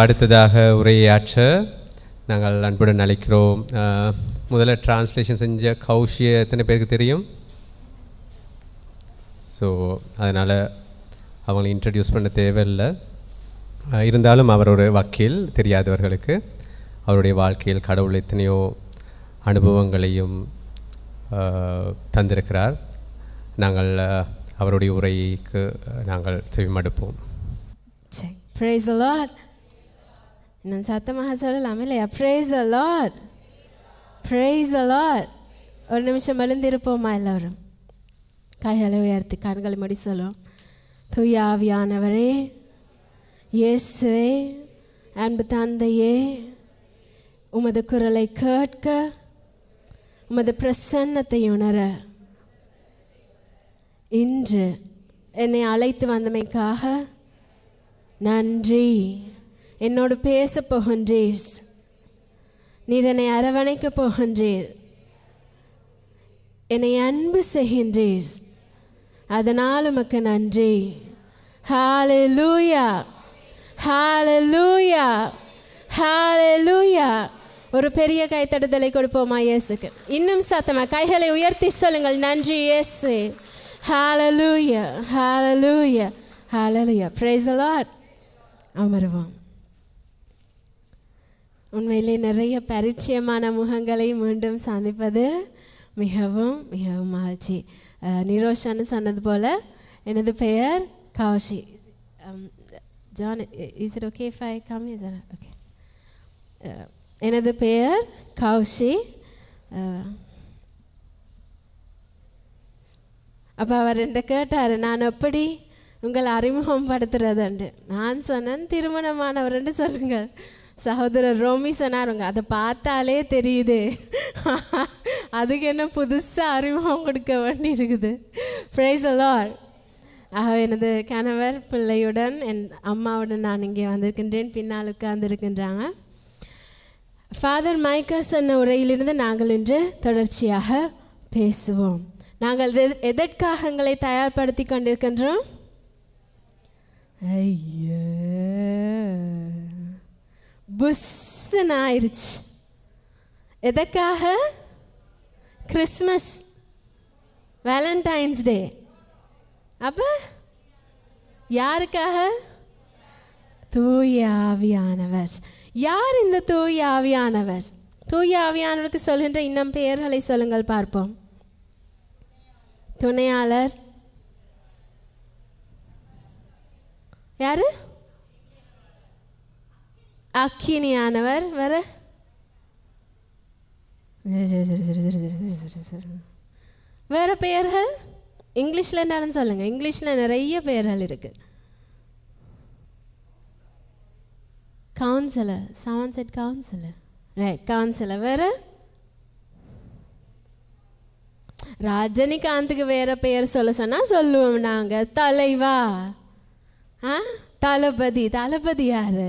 அடுத்ததாக உரையாற்ற நாங்கள் அன்புடன் அழைக்கிறோம். முதல்ல டிரான்ஸ்லேஷன் செஞ்ச கௌஷியை எத்தனை பேருக்கு தெரியும்? ஸோ அதனால் அவங்களை இன்ட்ரடியூஸ் பண்ண தேவையில்லை. இருந்தாலும் அவர் ஒரு வக்கீல். தெரியாதவர்களுக்கு அவருடைய வாழ்க்கையில் கடவுள் எத்தனையோ அனுபவங்களையும் தந்திருக்கிறார். நாங்கள் அவருடைய உரைக்கு நாங்கள் செவிமடுப்போம். Praise the Lord. நான் சத்தமாக சொல்லலாம் இல்லையா? Praise the Lord. Praise the Lord. ஒரு நிமிஷம் எழுந்திருப்போமா எல்லோரும்? கைகளை உயர்த்தி கண்களை மடி சொல்லும். தூய ஆவியானவரே, இயேசுவே, அன்பு தந்தையே, உமது குரலை கேட்க, உமது பிரசன்னத்தை உணர, இன்று என்னை அழைத்து வந்தமைக்காக நன்றி. என்னோடு பேச போகின்றீர், நீர் என்னை அரவணைக்க போகின்றீர், என்னை அன்பு செய்கின்றீர். அதனால் உமக்கு நன்றி. ஹல்லேலூயா, ஹல்லேலூயா, ஹல்லேலூயா. ஒரு பெரிய கைத்தடுதலை கொடுப்போமா இயேசுக்கு? இன்னும் சத்தமா கைகளை உயர்த்தி சொல்லுங்கள், நன்றி இயேசு. Hallelujah, hallelujah, hallelujah. Praise the Lord. அமர்வோம். உண்மையிலே நிறைய பரிச்சயமான முகங்களை மீண்டும் சந்திப்பது மிகவும் மிகவும் மகிழ்ச்சி. நிரோஷான்னு சொன்னது போல் எனது பெயர் Kaushi. John, is it okay if I come? Is it okay? எனது பெயர் கௌஷி. அப்போ அவர் என்கிட்ட கேட்டார், நான் எப்படி உங்களை அறிமுகம் படுத்துறதுண்டு. நான் சொன்னேன், திருமணமானவர்ன்னு சொல்லுங்கள். சகோதரர் ரோமி சொன்னாருங்க, அதை பார்த்தாலே தெரியுது, அதுக்கு என்ன புதுசாக அறிமுகம் கொடுக்க வேண்டி இருக்குது. Praise the Lord. ஆக எனது கணவர் பிள்ளையுடன் என் அம்மாவுடன் நான் இங்கே வந்திருக்கின்றேன். பின்னால் உட்கார்ந்துருக்கின்றாங்க. ஃபாதர் மைக்கேல் சொன்ன உரையிலிருந்து நாங்கள் இன்று தொடர்ச்சியாக பேசுவோம். நாங்கள் எதற்காக எங்களை தயார்படுத்தி கொண்டிருக்கின்றோம்? ஐயா, புஷ்ஷுன்னு ஆயிடுச்சு. எதற்காக? Christmas, Valentine's day. அப்போ யாருக்காக? தூய ஆவியானவர். யார் இந்த தூய ஆவியானவர்? தூய ஆவியானவருக்கு சொல்கின்ற இன்னும் பெயர்களை சொல்லுங்கள் பார்ப்போம். துணையாளர் யாரு? அக்கினியானவர். வேற? வேற பெயர்கள் இங்கிலீஷில் என்னாலும் சொல்லுங்க. இங்கிலீஷில் நிறைய பெயர்கள் இருக்கு. Councillor, seven set councillor, right. Councillor. வேற? ரஜினிகாந்துக்கு வேற பெயர் சொல்ல சொன்னால் சொல்லுவோம் நாங்கள். தலைவா, ஆ, தளபதி. தளபதி யாரு?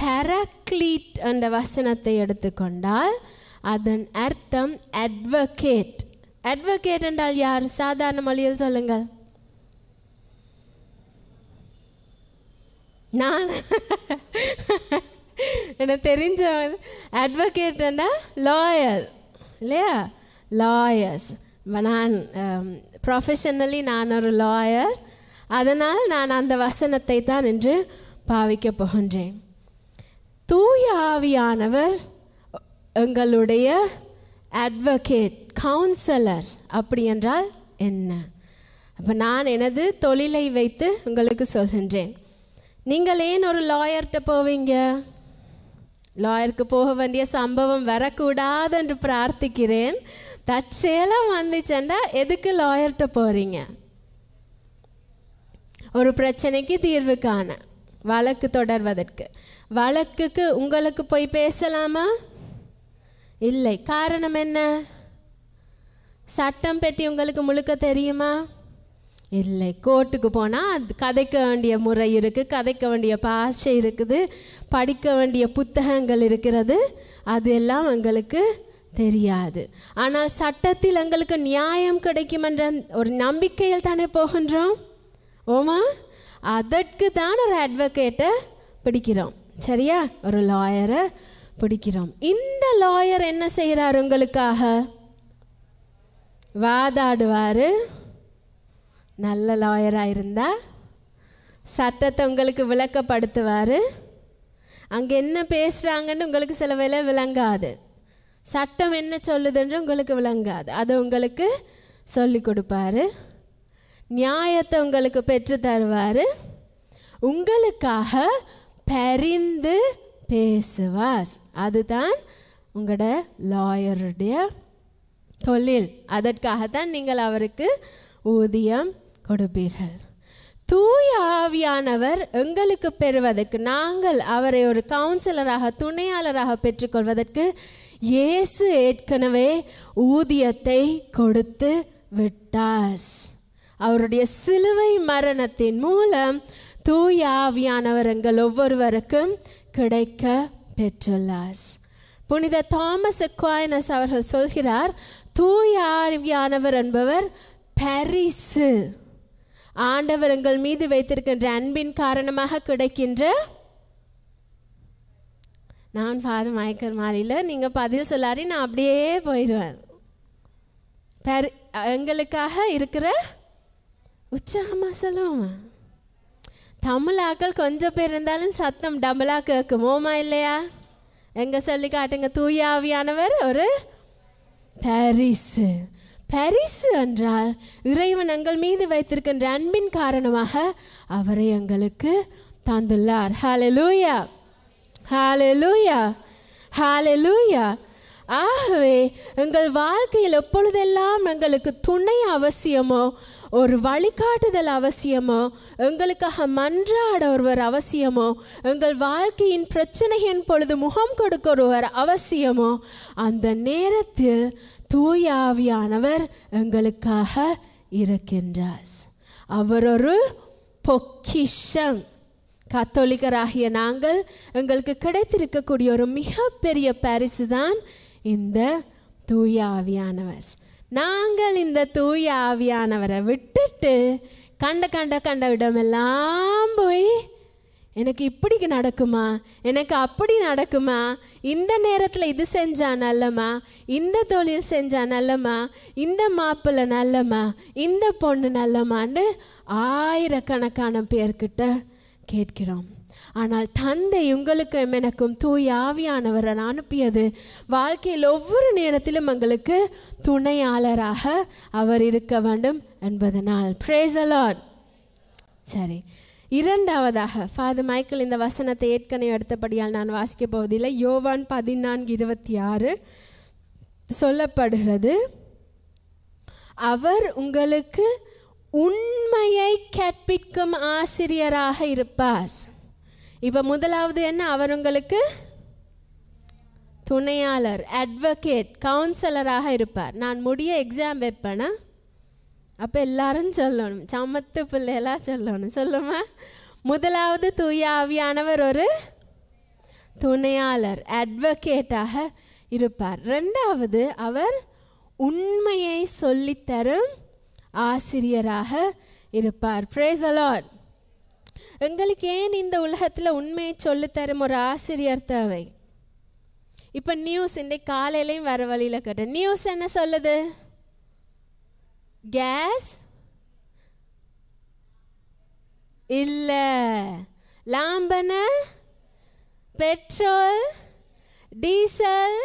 பேரக்ளீட் என்ற வசனத்தை எடுத்துக்கொண்டால் அதன் அர்த்தம் அட்வொகேட். அட்வொகேட் என்றால் யார்? சாதாரண மொழியில் சொல்லுங்கள். நான் எனக்கு தெரிஞ்ச அட்வொகேட் என்றால் லாயர் இல்லையா? லாயர்ஸ். நான் ப்ரொஃபஷனலி நான் ஒரு லாயர். அதனால் நான் அந்த வசனத்தை தான் இன்று பாவிக்க போகின்றேன். தூய ஆவியானவர் எங்களுடைய அட்வொகேட், கவுன்சலர். அப்படி என்றால் என்ன? அப்போ நான் எனது தொழிலை வைத்து உங்களுக்கு சொல்கின்றேன். நீங்கள் ஏன் ஒரு லாயர்கிட்ட போவீங்க? லாயருக்கு போக வேண்டிய சம்பவம் வரக்கூடாது என்று பிரார்த்திக்கிறேன். தற்செயலாம் வந்துச்சேண்டா எதுக்கு லாயர்கிட்ட போகிறீங்க? ஒரு பிரச்சனைக்கு தீர்வு காண, வழக்கு தொடர்வதற்கு. வழக்குக்கு உங்களுக்கு போய் பேசலாமா? இல்லை. காரணம் என்ன? சட்டம் பற்றி உங்களுக்கு முழுக்க தெரியுமா? இல்லை. கோர்ட்டுக்கு போனால் கதைக்க வேண்டிய முறை இருக்குது, கதைக்க வேண்டிய பாஷை இருக்குது, படிக்க வேண்டிய புத்தகங்கள் இருக்கிறது, அது எல்லாம் உங்களுக்கு தெரியாது. ஆனால் சட்டத்தில் எங்களுக்கு நியாயம் கிடைக்கும் என்ற ஒரு நம்பிக்கையில் தானே போகின்றோம். ஓமா, அதற்கு தான் ஒரு அட்வொகேட்டை பிடிக்கிறோம், சரியா? ஒரு லாயரை பிடிக்கிறோம். இந்த லாயர் என்ன செய்கிறார்? உங்களுக்காக வாதாடுவார். நல்ல லாயராக இருந்தால் சட்டத்தை உங்களுக்கு விளக்கப்படுத்துவார். அங்கே என்ன பேசுகிறாங்கன்னு உங்களுக்கு சில வேளை விளங்காது, சட்டம் என்ன சொல்லுதுன்ற உங்களுக்கு விளங்காது, அதை உங்களுக்கு சொல்லி கொடுப்பார், நியாயத்தை உங்களுக்கு பெற்று தருவார், உங்களுக்காக பரிந்து பேசுவார். அதுதான் உங்களோட லாயருடைய தொழில். அதற்காகத்தான் நீங்கள் அவருக்கு ஊதியம் கொடுப்பீர்கள். தூய ஆவியானவர் எங்களுக்கு பெறுவதற்கு, நாங்கள் அவரை ஒரு கவுன்சிலராக துணையாளராக பெற்றுக்கொள்வதற்கு இயேசு ஏற்கனவே ஊதியத்தை கொடுத்து விட்டார். அவருடைய சிலுவை மரணத்தின் மூலம் தூய ஆவியானவர் எங்கள் ஒவ்வொருவருக்கும் கிடைக்க பெற்றுள்ளார். புனித தாமஸ் அக்வைனஸ் அவர்கள் சொல்கிறார், தூய ஆவியானவர் என்பவர் பரிசு, ஆண்டவர் எங்கள் மீது வைத்திருக்கின்ற அன்பின் காரணமாக கிடைக்கின்ற. நான் பாத மயக்கர் மாறில, நீங்கள் பதில் சொல்லாரி, நான் அப்படியே போயிடுவேன். எங்களுக்காக இருக்கிற உற்சாகமாக சொல்லுவோமா? தமிழாக்கள் கொஞ்சம் பேர் இருந்தாலும் சத்தம் டபுளாக கேட்குமோமா இல்லையா? எங்கே சொல்லி காட்டுங்க. தூயாவியானவர் ஒரு பரிசு. பரிசு என்றால் இறைவன் எங்கள் மீது வைத்திருக்கின்ற அன்பின் காரணமாக அவரை எங்களுக்கு தந்துள்ளார். ஹல்லேலூயா, ஹல்லேலூயா, ஹல்லேலூயா. ஆகவே எங்கள் வாழ்க்கையில் எப்பொழுதெல்லாம் எங்களுக்கு துணை அவசியமோ, ஒரு வழிகாட்டுதல் அவசியமோ, எங்களுக்காக மன்றாட ஒருவர் அவசியமோ, எங்கள் வாழ்க்கையின் பிரச்சனையின் பொழுது முகம் கொடுக்க ஒருவர் அவசியமோ, அந்த நேரத்தில் தூய ஆவியானவர் எங்களுக்காக இருக்கின்றார். அவர் ஒரு பொக்கிஷம். கத்தோலிக்கராகிய நாங்கள் எங்களுக்கு கிடைத்திருக்கக்கூடிய ஒரு மிகப்பெரிய பரிசு தான் இந்த தூய ஆவியானவர். நாங்கள் இந்த தூய ஆவியானவரை விட்டுட்டு கண்ட கண்ட கண்ட இடமெல்லாம் போய், எனக்கு இப்படி நடக்குமா, எனக்கு அப்படி நடக்குமா, இந்த நேரத்தில் இது செஞ்சால் நல்லம்மா, இந்த தொழில் செஞ்சால் நல்லம்மா, இந்த மாப்பிள்ளை நல்லம்மா, இந்த பொண்ணு நல்லம்மான்னு ஆயிரக்கணக்கான பேர்கிட்ட கேட்கிறோம். ஆனால் தந்தை உங்களுக்கும் எனக்கும் தூய ஆவியானவரை அனுப்பியது வாழ்க்கையில் ஒவ்வொரு நேரத்திலும் எங்களுக்கு துணையாளராக அவர் இருக்க வேண்டும் என்பதனால். Praise the Lord. சரி, இரண்டாவதாக ஃபாதர் மைக்கேல் இந்த வசனத்தை ஏற்கனவே எடுத்தபடியால் நான் வாசிக்க போவதில்லை. யோவான் 14:26 சொல்லப்படுகிறது, அவர் உங்களுக்கு உண்மையை கற்பிக்கும் ஆசிரியராக இருப்பார். இப்போ முதலாவது என்ன? அவர் உங்களுக்கு துணையாளர், அட்வொகேட், கவுன்சிலராக இருப்பார். நான் முடிய எக்ஸாம் வைப்பேனா? அப்போ எல்லாரும் சொல்லணும், சமத்து பிள்ளைலாம் சொல்லணும். சொல்லுமா? முதலாவது தூய ஆவியானவர் ஒரு துணையாளர், அட்வொகேட்டாக இருப்பார். ரெண்டாவது, அவர் உண்மையை சொல்லித்தரும் ஆசிரியராக இருப்பார். Praise the Lord. எங்களுக்கு ஏன் இந்த உலகத்தில் உண்மையை சொல்லித்தரும் ஒரு ஆசிரியர் தேவை? இப்போ நியூஸ் இன்றைக்கு காலையிலையும் வர வழியில் கேட்டேன். நியூஸ் என்ன சொல்லுது? கேஸ் இல்லை, லாம்பன, பெட்ரோல், டீசல்,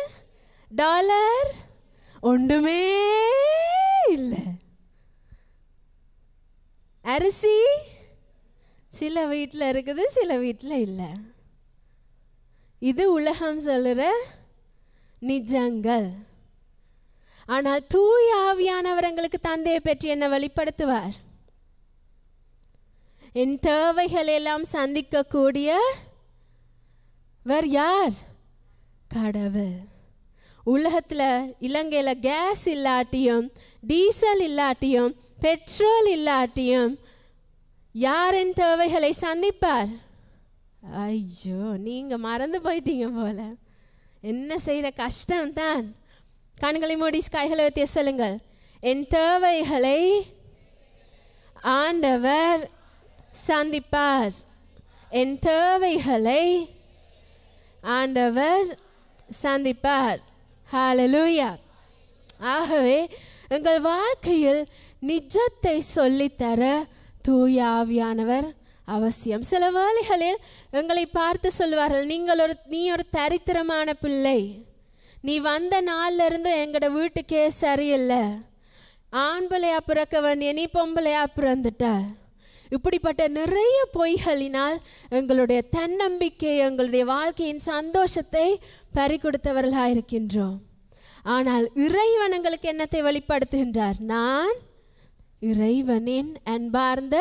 டாலர், ஒன்றுமே இல்லை. அரிசி சில வீட்டில் இருக்குது, சில வீட்டில் இல்லை. இது உலகம் சொல்கிற நிஜங்கள். ஆனால் தூய ஆவியானவர் எங்களுக்கு தந்தையை பற்றி என்ன வெளிப்படுத்துவார்? என் தேவைகளெல்லாம் சந்திக்கக்கூடிய வேற யார்? கடவுள். உலகத்துல இலங்கையில கேஸ் இல்லாட்டியும், டீசல் இல்லாட்டியும், பெட்ரோல் இல்லாட்டியும் யாரின் தேவைகளை சந்திப்பார்? ஐயோ, நீங்க மறந்து போயிட்டீங்க போல. என்ன செய்யற கஷ்டம்தான். கண்களை மூடி கைகளை வைத்திய சொல்லுங்கள், என் தேவைகளை ஆண்டவர் சந்திப்பார். என் தேவைகளை ஆண்டவர் சந்திப்பார். ஹல்லேலூயா. ஆகவே எங்கள் வாழ்க்கையில் நிஜத்தை சொல்லித்தர தூய ஆவியானவர் அவசியம். சில வேளைகளில் எங்களை பார்த்து சொல்வார்கள், நீ ஒரு தரித்திரமான பிள்ளை, நீ வந்த நாளில் இருந்து எங்களோட வீட்டுக்கே சரியில்லை, ஆண்பிள்ளையா பிறக்க வேண்டிய நீ பொம்பளையா பிறந்துட்ட. இப்படிப்பட்ட நிறைய பொய்களினால் எங்களுடைய தன்னம்பிக்கை, எங்களுடைய வாழ்க்கையின் சந்தோஷத்தை பறிகொடுத்தவர்களாக இருக்கின்றோம். ஆனால் இறைவன் எங்களுக்கு என்னத்தை வெளிப்படுத்துகின்றார்? நான் இறைவனின் அன்பார்ந்த,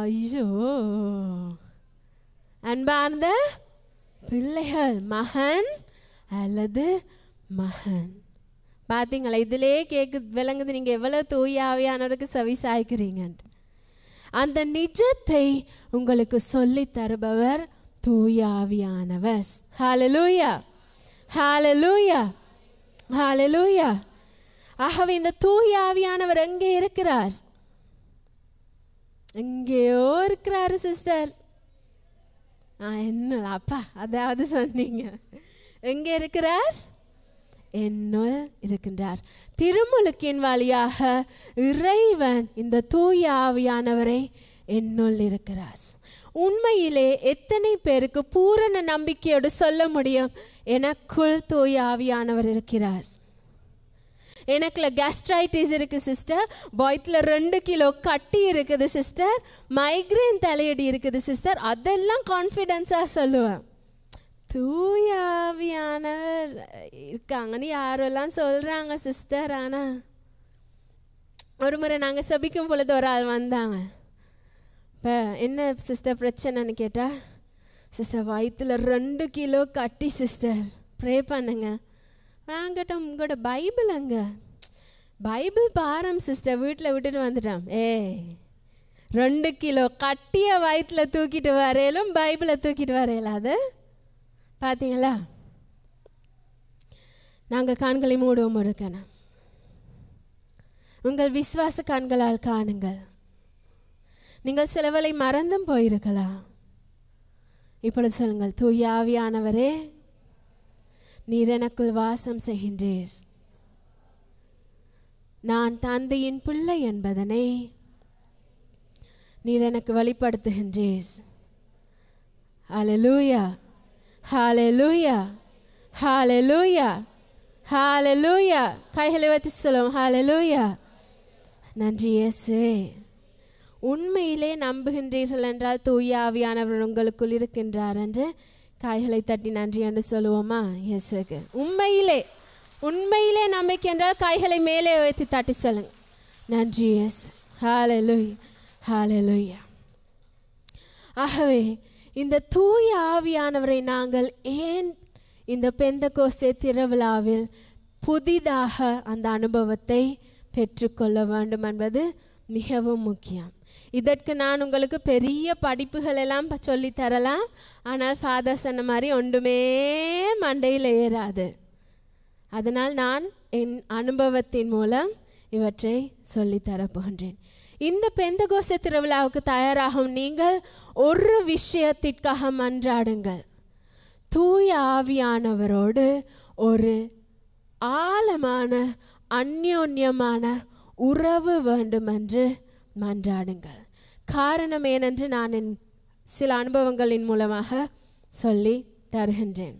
ஐயோ, அன்பார்ந்த பிள்ளைகள், மகன் அல்லது மகன். பார்த்தீங்களா, இதிலே கேக்கு விளங்குது நீங்கள் எவ்வளோ தூயாவியானவருக்கு செவி சாய்க்கிறீங்கன்ட்டு. அந்த நிஜத்தை உங்களுக்கு சொல்லி தருபவர் தூயாவியானவர். ஹல்லேலூயா, ஹல்லேலூயா, ஹல்லேலூயா. ஆகவே இந்த தூயாவியானவர் எங்கே இருக்கிறார்? எங்கேயோ இருக்கிறாரு சிஸ்டர். என்ன அப்பா, அதாவது சொன்னீங்க, எங்கே இருக்கிறார்? என்னுள் இருக்கின்றார். திருமுழுக்கின் வழியாக இறைவன் இந்த தூய ஆவியானவரை என்னுள் இருக்கிறார். உண்மையிலே எத்தனை பேருக்கு பூரண நம்பிக்கையோடு சொல்ல முடியும், எனக்குள் தூய ஆவியானவர் இருக்கிறார்? எனக்குள்ள கேஸ்ட்ரைட்டிஸ் இருக்குது சிஸ்டர், வயிற்றில் 2 கிலோ கட்டி இருக்குது சிஸ்டர், மைக்ரைன் தலையடி இருக்குது சிஸ்டர், அதெல்லாம் கான்ஃபிடென்ஸாக சொல்லுவேன். தூய ஆவியானவர் இருக்காங்கன்னு யாரெல்லாம் சொல்கிறாங்க சிஸ்டர். ஆனால் ஒரு முறை நாங்கள் சபிக்கும் பொழுது ஒரு ஆள் வந்தாங்க. இப்போ என்ன சிஸ்டர் பிரச்சனைன்னு கேட்டால், சிஸ்டர் வயிற்றில் 2 கிலோ கட்டி சிஸ்டர், ப்ரே பண்ணுங்க. நான் கேட்டோம், உங்களோட பைபிள் அங்கே? பைபிள் பாரம் சிஸ்டர், வீட்டில் விட்டுட்டு வந்துட்டான். ஏய், 2 கிலோ கட்டிய வயிற்றில் தூக்கிட்டு வரையிலும் பைபிளை தூக்கிட்டு வரையில, அது பார்த்தீங்களா? நாங்கள் கண்களை மூடுவோம். இருக்கணும், உங்கள் விசுவாச கண்களால் காணுங்கள். நீங்கள் சிலவளை மறந்தும் போயிருக்கலாம். இப்பொழுது சொல்லுங்கள், தூய ஆவியானவரே, நீர் எனக்குள் வாசம் செய்கின்றீர். நான் தந்தையின் பிள்ளை என்பதனை நீர் எனக்கு வெளிப்படுத்துகின்றீர். ஹல்லேலூயா, ஹல்லேலூயா, ஹல்லேலூயா, ஹல்லேலூயா. கைகளை வைத்து சொல்லும், ஹல்லேலூயா. நன்றி இயேசுவே. உண்மையிலே நம்புகின்றீர்கள் என்றால் தூய ஆவியானவர் உங்களுக்குள் இருக்கின்றார் என்று காய்களை தட்டி நன்றி என்று சொல்லுவோமா? இயேசுக்கு உண்மையிலே உண்மையிலே நம்பிக்கை என்றால் காய்களை மேலே வைத்து தட்டி சொல்லுங்க, நன்றி இயேசு. ஹல்லேலூயா, ஹல்லேலூயா. ஆகவே இந்த தூய ஆவியானவரை நாங்கள் ஏன் இந்த பெந்தெக்கோஸ்தே திருவிழாவில் புதிதாக அந்த அனுபவத்தை பெற்றுக்கொள்ள வேண்டும் என்பது மிகவும் முக்கியம். இதற்கு நான் உங்களுக்கு பெரிய படிப்புகள் எல்லாம் சொல்லித்தரலாம், ஆனால் ஃபாதர் சொன்ன மாதிரி ஒன்றுமே மண்டையில் ஏறாது. அதனால் நான் என் அனுபவத்தின் மூலம் இவற்றை சொல்லித்தரப்போகின்றேன். இந்த பெந்தெக்கோஸ்தே திருவிழாவுக்கு தயாராகும் நீங்கள் ஒரு விஷயத்திற்காக மன்றாடுங்கள், தூய ஆவியானவரோடு ஒரு ஆழமான அந்யோன்யமான உறவு வேண்டுமென்று மன்றாடுங்கள். காரணம் ஏனென்று நான் என் சில அனுபவங்களின் மூலமாக சொல்லி தருகின்றேன்.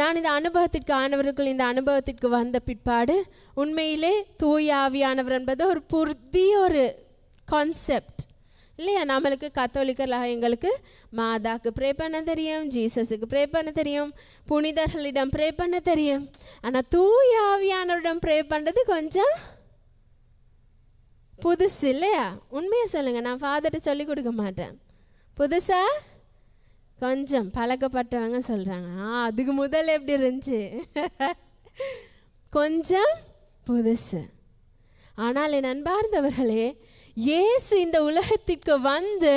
நான் இந்த அனுபவத்திற்கு, ஆனவர்கள் இந்த அனுபவத்திற்கு வந்த பிற்பாடு உண்மையிலே தூய ஆவியானவர் என்பது ஒரு புதிய ஒரு கான்செப்ட் இல்லையா? நம்மளுக்கு கத்தோலிக்கர்களாக எங்களுக்கு மாதாக்கு ப்ரே பண்ண தெரியும், ஜீசஸுக்கு ப்ரே பண்ண தெரியும், புனிதர்களிடம் ப்ரே பண்ண தெரியும். ஆனால் தூய ஆவியானவரிடம் ப்ரே பண்ணுறது கொஞ்சம் புதுசு இல்லையா? உண்மையை சொல்லுங்கள், நான் ஃபாதர்கிட்ட சொல்லிக் கொடுக்க மாட்டேன். புதுசா கொஞ்சம் பழக்கப்பட்டவங்க சொல்கிறாங்க. அதுக்கு முதல்ல எப்படி இருந்துச்சு? கொஞ்சம் புதுசு. ஆனால் என் அன்பார்ந்தவர்களே, இயேசு இந்த உலகத்திற்கு வந்து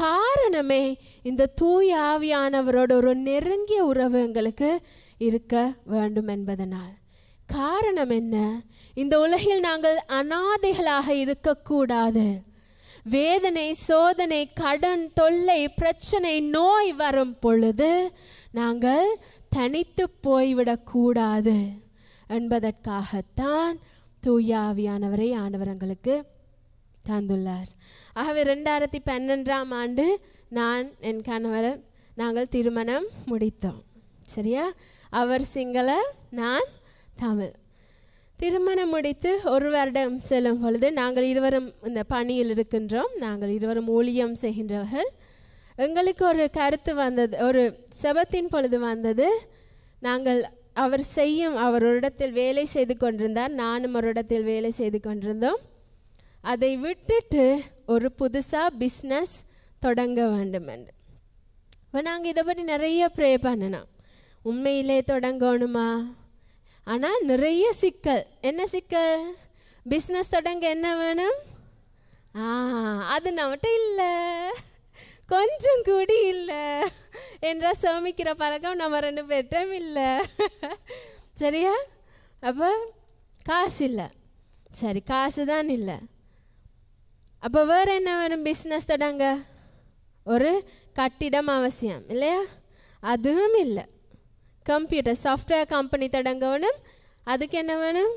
காரணமே இந்த தூய ஆவியானவரோட ஒரு நெருங்கிய உறவு எங்களுக்கு இருக்க வேண்டும் என்பதனால். காரணம் என்ன? இந்த உலகில் நாங்கள் அனாதைகளாக இருக்கக்கூடாது. வேதனை, சோதனை, கடன், தொல்லை, பிரச்சனை, நோய் வரும் பொழுது நாங்கள் தனித்து போய்விடக்கூடாது என்பதற்காகத்தான் தூய ஆவியானவரை ஆண்டவர் எங்களுக்கு தந்துள்ளார். ஆகவே 2012 நான் என் கணவர் நாங்கள் திருமணம் முடித்தோம். சரியா? அவர் சிங்கள, நான் தமிழ். திருமணம் முடித்து 1 வருடம் செல்லும் பொழுது நாங்கள் இருவரும் இந்த பணியில் இருக்கின்றோம். நாங்கள் இருவரும் ஊழியம் செய்கின்றவர்கள். எங்களுக்கு ஒரு கருத்து வந்தது, ஒரு செபத்தின் பொழுது வந்தது. நாங்கள் அவர் செய்யும், அவர் ஒரு இடத்தில் வேலை செய்து கொண்டிருந்தார், நானும் ஒரு இடத்தில் வேலை செய்து கொண்டிருந்தோம். அதை விட்டுட்டு ஒரு புதுசாக பிஸ்னஸ் தொடங்க வேண்டும் என்று இப்போ நாங்கள் இதை பற்றி நிறைய ப்ரே பண்ணினோம். உண்மையிலே தொடங்கணுமா? ஆனால் நிறைய சிக்கல். என்ன சிக்கல்? பிஸ்னஸ் தொடங்க என்ன வேணும்? அது நம்மகிட்ட இல்லை, கொஞ்சம் கூடி இல்லை என்றால் சேமிக்கிற பழக்கம் நம்ம 2 பேர்ட்டும் இல்லை. சரியா? அப்போ காசு இல்லை. சரி, காசு தான் இல்லை. அப்போ வேறு என்ன வேணும்? பிஸ்னஸ் தொடங்க ஒரு கட்டிடம் அவசியம் இல்லையா? அதுவும் இல்லை. கம்ப்யூட்டர், சாஃப்ட்வேர் கம்பெனி தொடங்க வேணும். அதுக்கு என்ன வேணும்?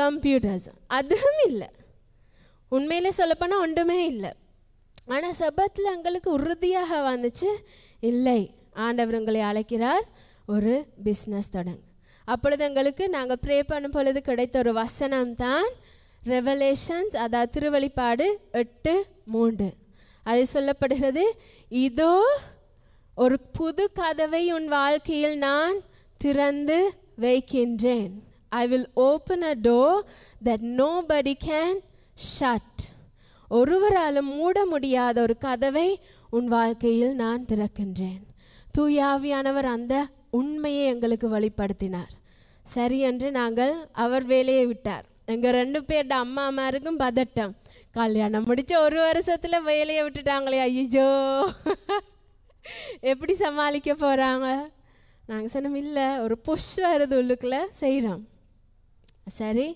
கம்ப்யூட்டர்ஸ். அதுவும் இல்லை. உண்மையிலே சொல்லப்போனால் ஒன்றுமே இல்லை. ஆனால் சபத்தில் எங்களுக்கு உறுதியாக வந்துச்சு, இல்லை, ஆண்டவர் உங்களை அழைக்கிறார், ஒரு பிஸ்னஸ் தொடங்க. அப்பொழுது எங்களுக்கு நாங்கள் ப்ரே பண்ணும் பொழுது கிடைத்த ஒரு வசனம் தான் ரெவலேஷன்ஸ், அதாவது திருவெளிப்பாடு 8:3. அது சொல்லப்படுகிறது, இதோ ஒரு புது கதவை உன் வாழ்க்கையில் நான் திறந்து வைக்கின்றேன். I will open a door that nobody can shut. ஒருவராலும் மூட முடியாத ஒரு கதவை உன் வாழ்க்கையில் நான் திறக்கின்றேன். தூய ஆவியானவர் அந்த உண்மையை எங்களுக்கு வெளிப்படுத்தினார். சரி என்று நாங்கள் அவர் வேலையை விட்டார். எங்கள் 2 பேரோட அம்மா அம்மாருக்கும் பதட்டம். கல்யாணம் முடித்த 1 வருஷத்தில் வேலையை விட்டுட்டாங்களே, ஐயோ எப்படி சமாளிக்க போகிறாங்க? நாங்கள் சொன்னோம், இல்லை, ஒரு புஷ் வருது உள்ளுக்குள்ளே, செய்கிறோம். சரி,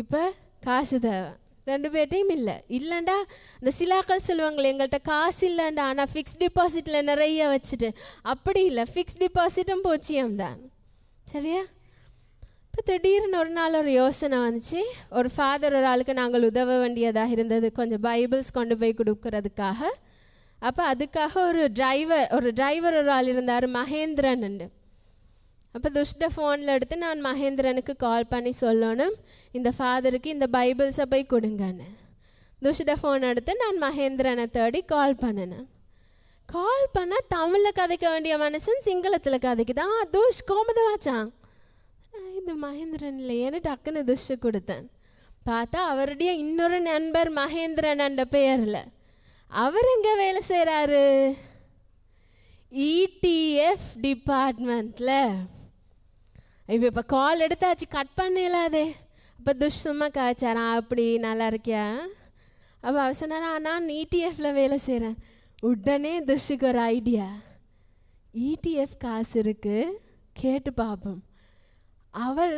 இப்போ காசு தேவை. 2 பேர்ட்டையும் இல்லை. இல்லைண்டா இந்த சிலாக்கள் சொல்லுவாங்களே, எங்கள்கிட்ட காசு இல்லைண்டா, ஆனால் ஃபிக்ஸ் டிபாசிட்டில் நிறைய வச்சுட்டு. அப்படி இல்லை, ஃபிக்ஸ் டிபாசிட்டும் பூச்சியம்தான். சரியா? இப்போ திடீர்னு ஒரு நாள் ஒரு யோசனை வந்துச்சு. ஒரு ஃபாதர் ஒரு ஆளுக்கு நாங்கள் உதவ வேண்டியதாக இருந்தது, கொஞ்சம் பைபிள்ஸ் கொண்டு போய் கொடுக்கறதுக்காக. அப்போ அதுக்காக ஒரு டிரைவர் ஒரு ஆள் இருந்தார், மகேந்திரன் உண்டு. அப்போ துஷ்ட ஃபோனில் எடுத்து நான் மகேந்திரனுக்கு கால் பண்ணி சொல்லணும், இந்த ஃபாதருக்கு இந்த பைபிள்ஸை போய் கொடுங்கன்னு. துஷ்ட ஃபோன் எடுத்து நான் மகேந்திரனை தேடி கால் பண்ணினேன். கால் பண்ணால் தமிழில் கதைக்க வேண்டிய மனுஷன் சிங்களத்தில் கதைக்குதான். துஷ் கோமதமாச்சான், இது மகேந்திரன் இல்லையேன்னு டக்குன்னு துஷ் கொடுத்தேன். பார்த்தா அவருடைய இன்னொரு நண்பர் மகேந்திரன் என்ற பெயரில், அவர் எங்கே வேலை செய்கிறாரு? இடிஎஃப் டிபார்ட்மெண்ட்டில். இப்போ கால் எடுத்தாச்சு, கட் பண்ணலாதே. இப்போ துஷ்மா காய்ச்சாரா, அப்படி நல்லா இருக்கியா? அப்போ அவர் சொன்னாரா, நான் இடிஎஃப்பில் வேலை செய்கிறேன். உடனே துஷுக்கு ஒரு ஐடியா, இடிஎஃப் காசு இருக்குது, கேட்டு பார்ப்போம். அவர்,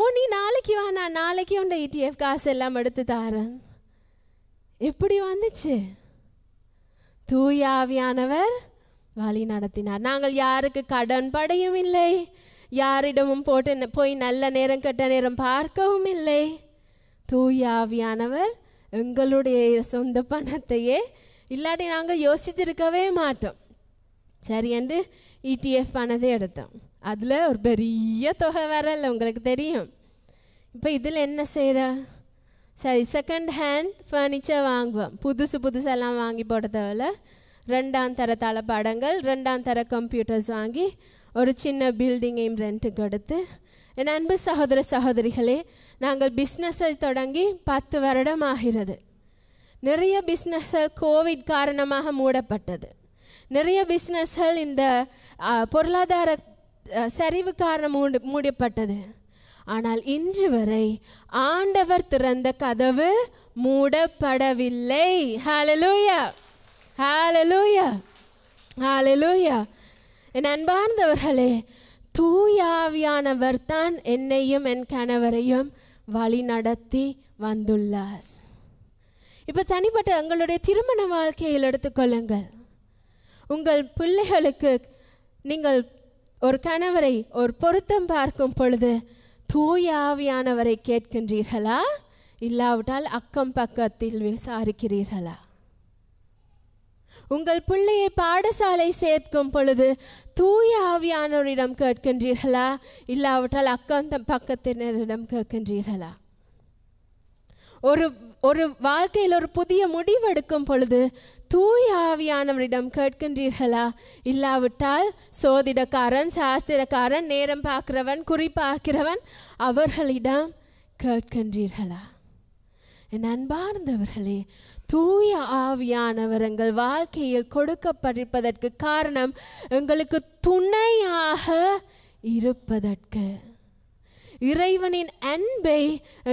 ஓ நீ நாளைக்கு வா, நான் நாளைக்கு உண்டை இடிஎஃப் காசு எல்லாம் எடுத்து தாரேன். எப்படி வந்துச்சு? தூய ஆவியானவர் வழி நடத்தினார். நாங்கள் யாருக்கு கடன் படையும் இல்லை, யாரிடமும் போட்டு போய் நல்ல நேரம் கெட்ட நேரம் பார்க்கவும் இல்லை. தூய ஆவியானவர் எங்களுடைய சொந்த பணத்தையே, இல்லாட்டி நாங்கள் யோசிச்சிருக்கவே மாட்டோம். சரி என்று இடிஎஃப் பணத்தை எடுத்தோம். அதில் ஒரு பெரிய தொகை வரல, உங்களுக்கு தெரியும். இப்போ இதில் என்ன செய்கிற? சரி, செகண்ட் ஹேண்ட் ஃபர்னிச்சர் வாங்குவோம். புதுசெல்லாம் வாங்கி போட தேவையில்ல. 2ஆம் தர தள படங்கள், 2ஆம் தர கம்ப்யூட்டர்ஸ் வாங்கி ஒரு சின்ன பில்டிங்கையும் ரெண்ட்டுக்கு எடுத்து என் அன்பு சகோதர சகோதரிகளே, நாங்கள் பிஸ்னஸை தொடங்கி 10 வருடம் ஆகிறது. நிறைய பிஸ்னஸ்கள் கோவிட் காரணமாக மூடப்பட்டது. நிறைய பிஸ்னஸ்கள் இந்த பொருளாதார சரிவு காரணம் மூடப்பட்டது. ஆனால் இன்று வரை ஆண்டவர் திறந்த கதவு மூடப்படவில்லை. ஹல்லேலூயா, ஹல்லேலூயா, ஹல்லேலூயா. என் அன்பார்ந்தவர்களே, தூயாவியானவர் தான் என்னையும் என் கணவரையும் வழி நடத்தி வந்துள்ளார். இப்போ தனிப்பட்ட எங்களுடைய திருமண வாழ்க்கையில் எடுத்துக்கொள்ளுங்கள். உங்கள் பிள்ளைகளுக்கு நீங்கள் ஒரு கணவரை ஒரு பொருத்தம் பார்க்கும் பொழுது தூயாவியானவரை கேட்கின்றீர்களா, இல்லாவிட்டால் அக்கம் பக்கத்தில் விசாரிக்கிறீர்களா? உங்கள் பிள்ளையை பாடசாலை சேர்க்கும் பொழுது தூய ஆவியானோரிடம் கேட்கின்றீர்களா, இல்லாவிட்டால் அக்கம் பக்கத்தினரிடம் கேட்கின்றீர்களா? ஒரு ஒரு வாழ்க்கையில் ஒரு புதிய முடிவெடுக்கும் பொழுது தூய ஆவியானவரிடம் கேட்கின்றீர்களா, இல்லாவிட்டால் சோதிடக்காரன், சாஸ்திரக்காரன், நேரம் பார்க்கிறவன், குறிப்பாக்கிறவன் அவர்களிடம் கேட்கின்றீர்களா? என் அன்பார்ந்தவர்களே, தூய ஆவியானவர் எங்கள் வாழ்க்கையில் கொடுக்கப்பட்டிருப்பதற்கு காரணம் எங்களுக்கு துணையாக இருப்பதற்கு, இறைவனின் அன்பை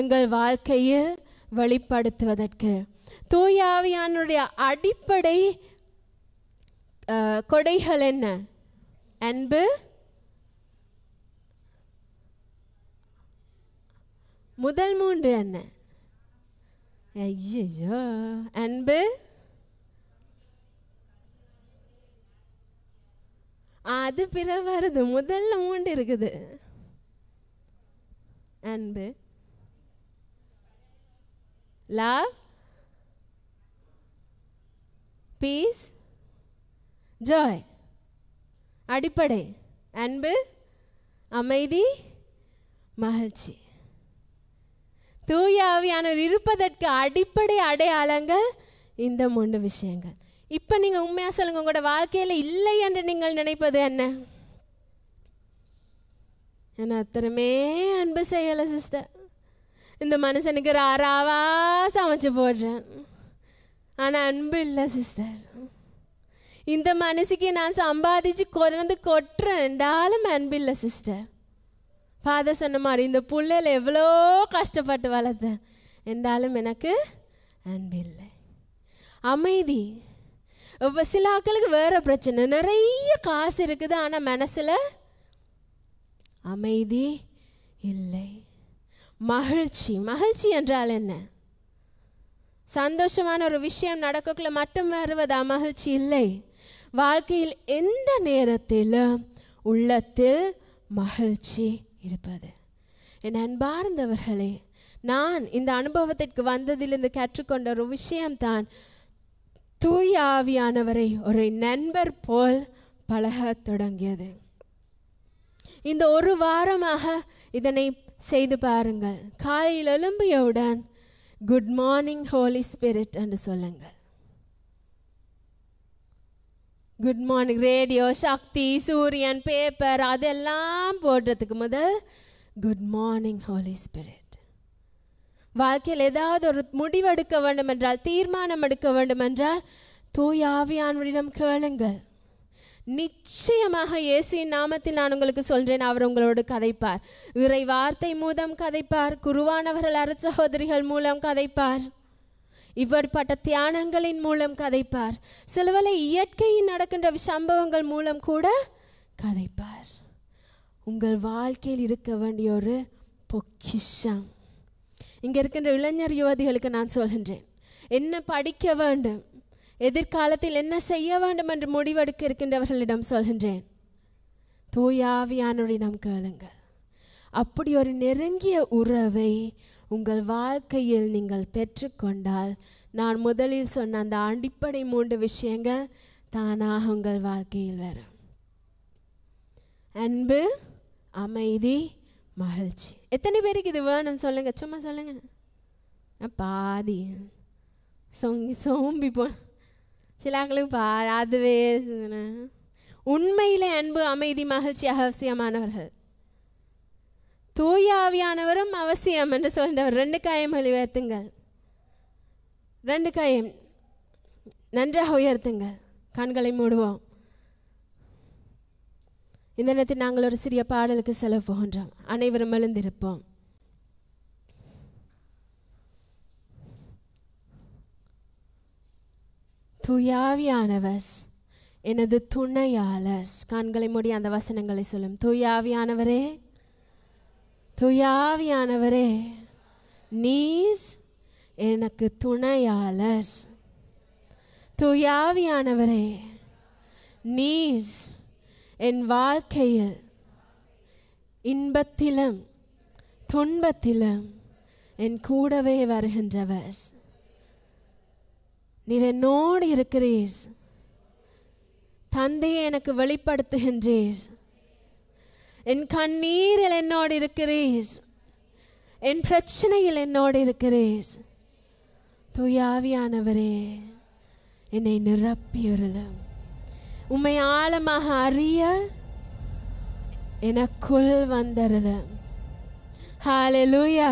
எங்கள் வாழ்க்கையில் வெளிப்படுத்துவதற்கு. தூய ஆவியானவருடைய அடிப்படை கொடைகள் என்ன? அன்பு, முதல் 3 என்ன? ஐயோ, அன்பு, அது பிற வருது. முதல்ல 3 இருக்குது. அன்பு, லவ், பீஸ், ஜாய். அடிப்படை அன்பு, அமைதி, மகிழ்ச்சி. தூய ஆவியானவர் இருப்பதற்கு அடிப்படை அடையாளங்கள் இந்த 3 விஷயங்கள். இப்போ நீங்கள் உண்மையாக சொல்லுங்க, உங்களோட வாழ்க்கையில் இல்லை என்று நீங்கள் நினைப்பது என்ன? ஏன்னா அத்தனமே அன்பு செய்யலை சிஸ்டர், இந்த மனுஷனுக்கு ராராவா சமைச்சு போடுறேன், ஆனால் அன்பு இல்லை சிஸ்டர், இந்த மனுஷிக்கு நான் சம்பாதிச்சு கொண்டு கொட்டுறேன் என்றாலும் அன்பு இல்லை சிஸ்டர், ஃபாதர் சொன்ன மாதிரி இந்த பிள்ளையில எவ்வளோ கஷ்டப்பட்டு வளர்த்தேன் என்றாலும் எனக்கு அன்பில்லை. அமைதி, சில ஆக்களுக்கு வேறு பிரச்சனை, நிறைய காசு இருக்குது ஆனால் மனசில் அமைதி இல்லை. மகிழ்ச்சி, மகிழ்ச்சி என்றால் என்ன? சந்தோஷமான ஒரு விஷயம் நடக்கக்குள்ள மட்டும் வருவதா? மகிழ்ச்சி இல்லை. வாழ்க்கையில் எந்த நேரத்திலும் உள்ளத்தில் மகிழ்ச்சி இருப்பது. என் அன்பார்ந்தவர்களே, நான் இந்த அனுபவத்திற்கு வந்ததிலிருந்து கற்றுக்கொண்ட ஒரு விஷயம்தான் தூய ஆவியானவரை ஒரு நண்பர் போல் பழக தொடங்கியது. இந்த 1 வாரமாக இதனை செய்து பாருங்கள். காலையில் எழும்பியவுடன் குட் மார்னிங் ஹோலி ஸ்பிரிட் என்று சொல்லுங்கள். Good morning. ரேடியோ, சக்தி, சூரியன், பேப்பர் அதெல்லாம் போடுறதுக்கு முதல் குட் மார்னிங் ஹோலி ஸ்பிரிட். வாழ்க்கையில் ஏதாவது ஒரு முடிவெடுக்க வேண்டும் என்றால், தீர்மானம் எடுக்க வேண்டும் என்றால் தூய ஆவியானவரிடம் கேளுங்கள். நிச்சயமாக இயேசுவின் நாமத்தில் நான் உங்களுக்கு சொல்கிறேன், அவர் உங்களோடு கதைப்பார். இறை வார்த்தை மூலம் கதைப்பார், குருவானவர்கள் அரு சகோதரிகள் மூலம் கதைப்பார், இவர்பட்ட தியானங்களின் மூலம் கதைப்பார், சிலவளை இயற்கையில் நடக்கின்ற சம்பவங்கள் மூலம் கூட கதைப்பார். உங்கள் வாழ்க்கையில் இருக்க வேண்டிய ஒரு பொக்கிஷம். இங்கே இருக்கின்ற இளைஞர் யுவதிகளுக்கு நான் சொல்கின்றேன், என்ன படிக்க வேண்டும், எதிர்காலத்தில் என்ன செய்ய வேண்டும் என்று முடிவெடுக்க இருக்கின்றவர்களிடம் சொல்கின்றேன், தூய ஆவியானவரிடம் கேளுங்கள். அப்படி ஒரு நெருங்கிய உறவை உங்கள் வாழ்க்கையில் நீங்கள் பெற்றுக்கொண்டால், நான் முதலில் சொன்ன அந்த அடிப்படை 3 விஷயங்கள் தானாக உங்கள் வாழ்க்கையில் வரும். அன்பு, அமைதி, மகிழ்ச்சி. எத்தனை பேருக்கு இது வேணும் சொல்லுங்க, சும்மா சொல்லுங்க. பாதி சோம்பி போன சிலாக்களுக்கு அதுவே உண்மையிலே அன்பு அமைதி மகிழ்ச்சி அவசியமானவர்கள். தூய ஆவியானவரும் அவசியம் என்று சொல்கின்றவர். ரெண்டு காயம் உயர்த்துங்கள், ரெண்டு காயம் நன்றாக உயர்த்துங்கள். கண்களை மூடுவோம். இந்த நேரத்தில் நாங்கள் ஒரு சிறிய பாடலுக்கு செலவு போகின்றோம். அனைவரும் எழுந்திருப்போம். தூயாவியானவர் எனது துணையாளர். கண்களை மூடி அந்த வசனங்களை சொல்லும். தூயாவியானவரே, தூயாவியானவரே, நீர் எனக்கு துணையாளர். தூயாவியானவரே, நீர் என் வாழ்க்கையில் இன்பத்திலும் துன்பத்திலும் என் கூடவே வருகின்றவர். நீர் என்னோடு இருக்கிறீர். தந்தையை எனக்கு வெளிப்படுத்துகின்றீர். என் கண்ணீரில் என்னோடு இருக்கிறீர். என் பிரச்சனையில் என்னோடு இருக்கிறீர். தூயாவியானவரே, என்னை நிரப்பியருளும். உம்மை ஆழமாக அறிய எனக்குள் வந்தருளும். ஹல்லேலூயா.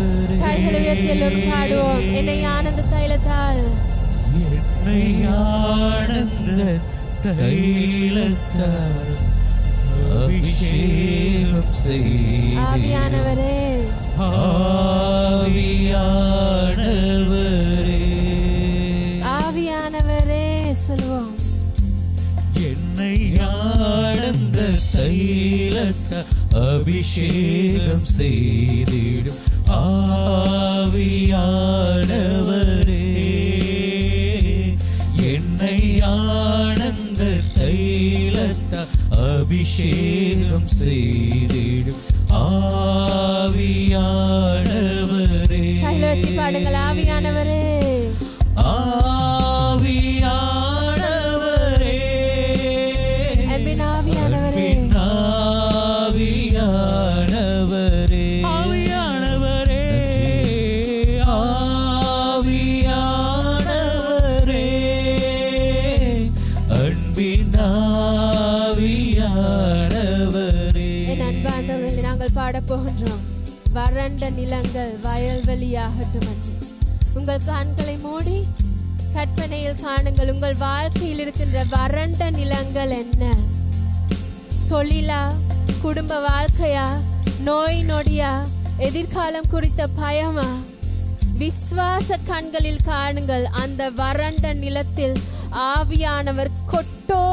என்னை ஆனந்த தைலத்தால், என்னை ஆனந்த தைலத்தால் அபிஷேகம் செய்தேன். ஆவியானவரே, ஆவியானவரே, ஆவியானவரே சொல்வோம். என்னை ஆனந்த தைலத்தால் அபிஷேகம் செய்திடும் ஆவியானவரே. என்னை ஆனந்த தைலத்தால் அபிஷேகம் செய்திடும் ஆவியானவரே. பாடுங்கள். ஆவியானவரே, ஆவியானவரே, ஆவியானவரே, ஆவியானவரே, ஆவியானவரே, ஆவியானவரே, அன்பின் ஆவியானவரே. என் அன்பானவர்களே, நாங்கள் பாடப் போகின்றோம். வறண்ட நிலங்கள் வயல்வெளியாகட்டும் என்று. உங்கள் கண்களை மூடி கற்பனையில் காணுங்கள். உங்கள் வாழ்க்கையில் இருக்கின்ற வறண்ட நிலங்கள் என்ன? தொழிலா, குடும்ப வாழ்க்கையா, நோய் நொடியா, எதிர்காலம் குறித்த பயமா? விசுவாச கண்களில் காணுங்கள். அந்த வறண்ட நிலத்தில் ஆவியானவர் கொட்டோ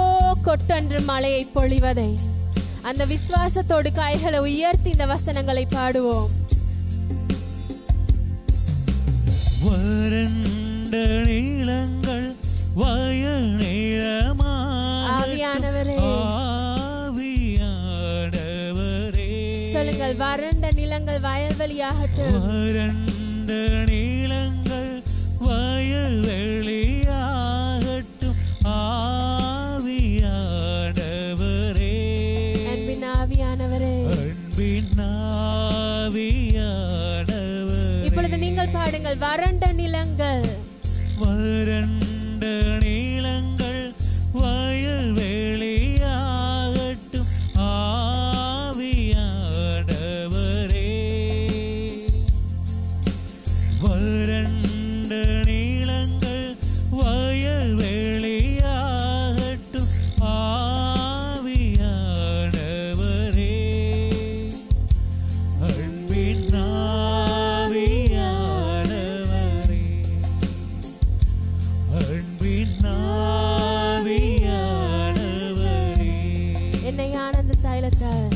கொட்டென்று மழையை பொழிவதை. அந்த விசுவாசத்தோடு கைகளை உயர்த்தி இந்த வசனங்களை பாடுவோம். வறண்ட நிலங்கள் வயல் சொல்லுங்கள். வறண்ட நிலங்கள் வயல்வெளியாகட்டும். வறண்ட நிலங்கள் வயல்வெளியாகட்டும் ஆவியானவரே. அன்பின் ஆவியானவரே, அன்பின் ஆவியானவரே. இப்பொழுது நீங்கள் பாடுங்கள். வறண்ட நிலங்கள், வறண்ட நிலங்கள் வயல்வெளியாகட்டும் ஆவியானவரே. வறண்ட நிலங்கள் வயல்வெளியாகட்டும் ஆவியானவரே. அன்பின் ஆவியானவரே, அன்பின் ஆவியானவரே. என்னை ஆனந்த தைலத்தால்,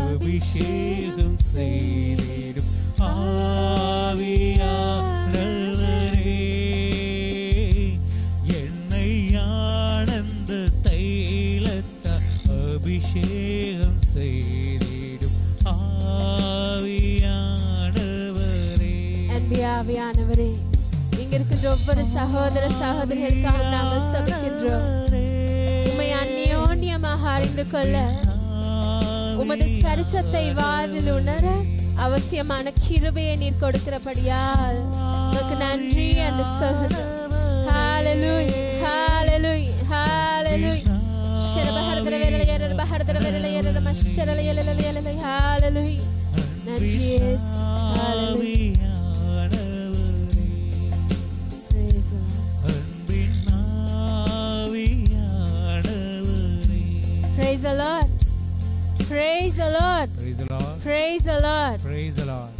அபிஷேகம் செய்திடும் ஆவியானவர். ஆண்டவரே இங்க இருக்கின்ற ஒவ்வொரு சகோதர சகோதரிகளுக்காக நாங்கள் செபிக்கின்றோம் உம்மை அந்நியோன்யமாக அறிந்து கொள்ள உமது ஸ்பரிசத்தை வாழ்வில் உணர அவசியமான கிருபையை நீர் கொடுக்கிறபடியால் உமக்கு நன்றி என்று சொல்கிறோம் ஹல்லேலூயா hallelujah hallelujah hallelujah Jesus, hallelujah. Praise God. Praise the Lord. Praise the Lord. Praise the Lord. Praise the Lord. Praise the Lord.